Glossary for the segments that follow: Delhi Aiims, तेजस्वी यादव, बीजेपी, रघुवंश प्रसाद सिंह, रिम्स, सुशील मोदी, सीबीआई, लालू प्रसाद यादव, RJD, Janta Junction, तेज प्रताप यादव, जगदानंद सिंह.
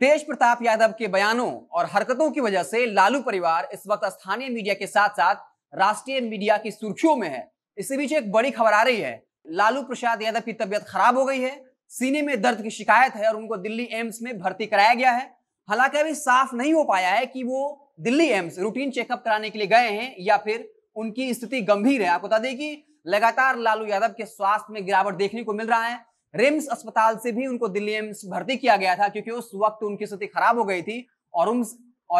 तेज प्रताप यादव के बयानों और हरकतों की वजह से लालू परिवार इस वक्त स्थानीय मीडिया के साथ साथ राष्ट्रीय मीडिया की सुर्खियों में है। इसी बीच एक बड़ी खबर आ रही है, लालू प्रसाद यादव की तबीयत खराब हो गई है, सीने में दर्द की शिकायत है और उनको दिल्ली एम्स में भर्ती कराया गया है। हालांकि अभी साफ नहीं हो पाया है कि वो दिल्ली एम्स रूटीन चेकअप कराने के लिए गए हैं या फिर उनकी स्थिति गंभीर है। आपको बता दें कि लगातार लालू यादव के स्वास्थ्य में गिरावट देखने को मिल रहा है। रिम्स अस्पताल से भी उनको दिल्ली एम्स भर्ती किया गया था क्योंकि उस वक्त उनकी स्थिति खराब हो गई थी और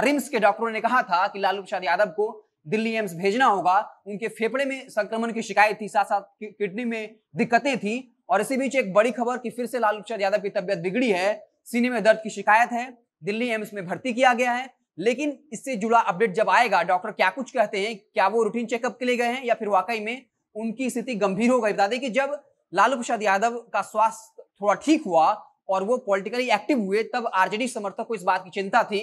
रिम्स के डॉक्टरों ने कहा था कि लालू प्रसाद यादव को दिल्ली एम्स भेजना होगा। उनके फेफड़े में संक्रमण की शिकायत थी, साथ साथ किडनी में दिक्कतें थी। और इसी बीच एक बड़ी खबर कि फिर से लालू प्रसाद यादव की तबियत बिगड़ी है, सीने में दर्द की शिकायत है, दिल्ली एम्स में भर्ती किया गया है। लेकिन इससे जुड़ा अपडेट जब आएगा, डॉक्टर क्या कुछ कहते हैं, क्या वो रूटीन चेकअप के लिए गए हैं या फिर वाकई में उनकी स्थिति गंभीर हो गई। बता दें कि जब लालू प्रसाद यादव का स्वास्थ्य थोड़ा ठीक हुआ और वो पॉलिटिकली एक्टिव हुए, तब आरजेडी समर्थक को इस बात की चिंता थी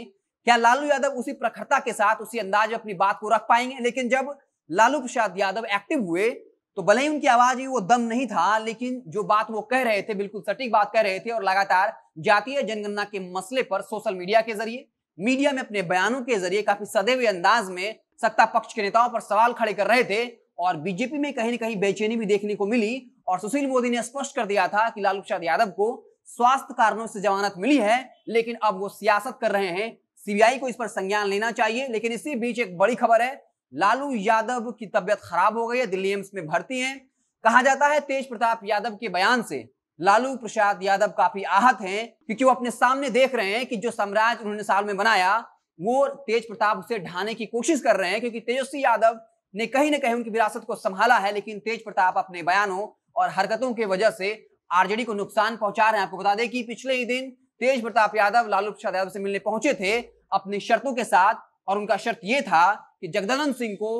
क्या लालू यादव उसी प्रखरता के साथ, उसी अंदाज में अपनी बात को रख पाएंगे। लेकिन जब लालू प्रसाद यादव एक्टिव हुए तो भले ही उनकी आवाज में वो दम नहीं था, लेकिन जो बात वो कह रहे थे बिल्कुल सटीक बात कह रहे थे। और लगातार जातीय जनगणना के मसले पर सोशल मीडिया के जरिए, मीडिया में अपने बयानों के जरिए काफी सदे हुए अंदाज में सत्ता पक्ष के नेताओं पर सवाल खड़े कर रहे थे और बीजेपी में कहीं न कहीं बेचैनी भी देखने को मिली। और सुशील मोदी ने स्पष्ट कर दिया था कि लालू प्रसाद यादव को स्वास्थ्य कारणों से जमानत मिली है, लेकिन अब वो सियासत कर रहे हैं, सीबीआई को इस पर संज्ञान लेना चाहिए। लेकिन इसी बीच एक बड़ी खबर है, लालू यादव की तबियत खराब हो गई है, दिल्ली एम्स में भर्ती है। कहा जाता है तेज प्रताप यादव के बयान से लालू प्रसाद यादव काफी आहत हैं क्योंकि वो अपने सामने देख रहे हैं कि जो साम्राज्य उन्होंने साल में बनाया वो तेज प्रताप उसे ढाने की कोशिश कर रहे हैं, क्योंकि तेजस्वी यादव ने कहीं ना कहीं उनकी विरासत को संभाला है। लेकिन तेज प्रताप अपने बयानों और हरकतों के वजह से आरजेडी को नुकसान पहुंचा रहे हैं। आपको बता दें कि पिछले ही दिन तेज प्रताप यादव लालू प्रसाद यादव से मिलने पहुंचे थे अपनी शर्तों के साथ, और उनका शर्त यह था कि जगदानंद सिंह को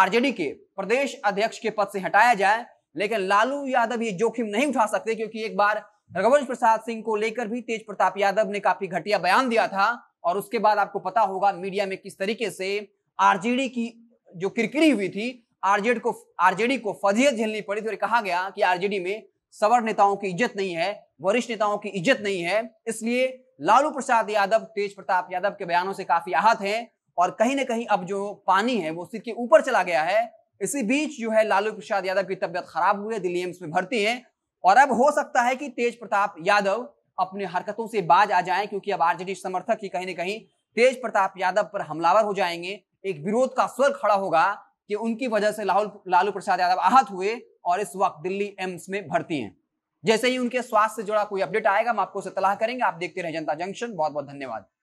आरजेडी के प्रदेश अध्यक्ष के पद से हटाया जाए। लेकिन लालू यादव ये जोखिम नहीं उठा सकते क्योंकि एक बार रघुवंश प्रसाद सिंह को लेकर भी तेज प्रताप यादव ने काफी घटिया बयान दिया था और उसके बाद आपको पता होगा मीडिया में किस तरीके से आरजेडी की जो किरकिरी हुई थी, आरजेडी को फजीहत झेलनी पड़ी थी और कहा गया कि आरजेडी में सवर्ण नेताओं की इज्जत नहीं है, वरिष्ठ नेताओं की इज्जत नहीं है। इसलिए लालू प्रसाद यादव तेज प्रताप यादव के बयानों से काफी आहत हैं और कहीं ना कहीं अब जो पानी है वो सिर के ऊपर चला गया है। इसी बीच जो है लालू प्रसाद यादव की तबियत खराब हुई है, दिल्ली एम्स में भर्ती है और अब हो सकता है कि तेज प्रताप यादव अपने हरकतों से बाज आ जाएं क्योंकि अब आरजेडी समर्थक ही कहीं ना कहीं तेज प्रताप यादव पर हमलावर हो जाएंगे। एक विरोध का स्वर खड़ा होगा कि उनकी वजह से लालू प्रसाद यादव आहत हुए और इस वक्त दिल्ली एम्स में भर्ती हैं। जैसे ही उनके स्वास्थ्य से जुड़ा कोई अपडेट आएगा हम आपको उसे तलाह करेंगे। आप देखते रहे जनता जंक्शन। बहुत बहुत धन्यवाद।